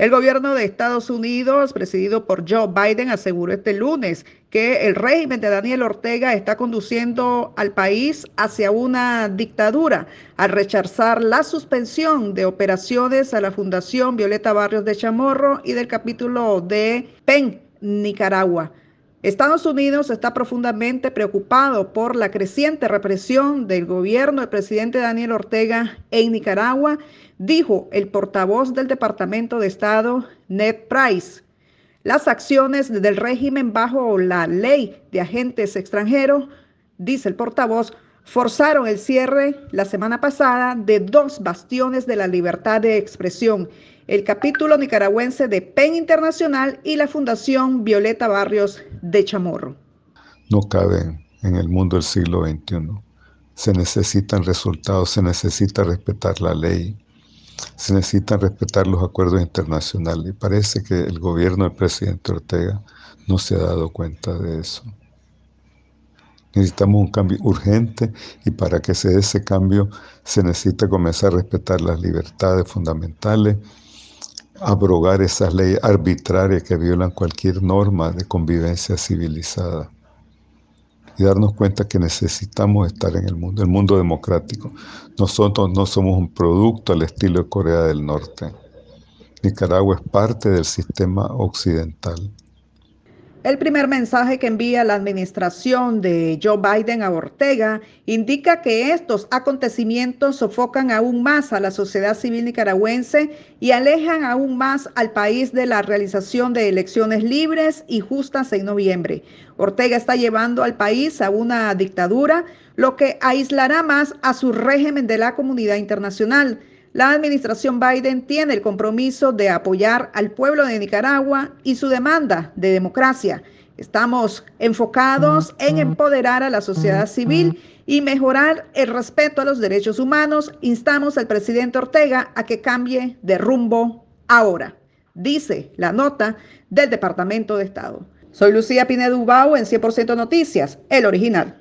El gobierno de Estados Unidos, presidido por Joe Biden, aseguró este lunes que el régimen de Daniel Ortega está conduciendo al país hacia una dictadura al rechazar la suspensión de operaciones a la Fundación Violeta Barrios de Chamorro y del capítulo de PEN Nicaragua. Estados Unidos está profundamente preocupado por la creciente represión del gobierno del presidente Daniel Ortega en Nicaragua, dijo el portavoz del Departamento de Estado, Ned Price. Las acciones del régimen bajo la ley de agentes extranjeros, dice el portavoz, forzaron el cierre la semana pasada de dos bastiones de la libertad de expresión, el capítulo nicaragüense de PEN Internacional y la Fundación Violeta Barrios de Chamorro. No caben en el mundo del siglo XXI. Se necesitan resultados, se necesita respetar la ley, se necesitan respetar los acuerdos internacionales. Y parece que el gobierno del presidente Ortega no se ha dado cuenta de eso. Necesitamos un cambio urgente y para que se dé ese cambio se necesita comenzar a respetar las libertades fundamentales, abrogar esas leyes arbitrarias que violan cualquier norma de convivencia civilizada y darnos cuenta que necesitamos estar en el mundo democrático. Nosotros no somos un producto al estilo de Corea del Norte. Nicaragua es parte del sistema occidental. El primer mensaje que envía la administración de Joe Biden a Ortega indica que estos acontecimientos sofocan aún más a la sociedad civil nicaragüense y alejan aún más al país de la realización de elecciones libres y justas en noviembre. Ortega está llevando al país a una dictadura, lo que aislará más a su régimen de la comunidad internacional. La administración Biden tiene el compromiso de apoyar al pueblo de Nicaragua y su demanda de democracia. Estamos enfocados en empoderar a la sociedad civil y mejorar el respeto a los derechos humanos. Instamos al presidente Ortega a que cambie de rumbo ahora, dice la nota del Departamento de Estado. Soy Lucía Pineda Ubao en 100% Noticias, el original.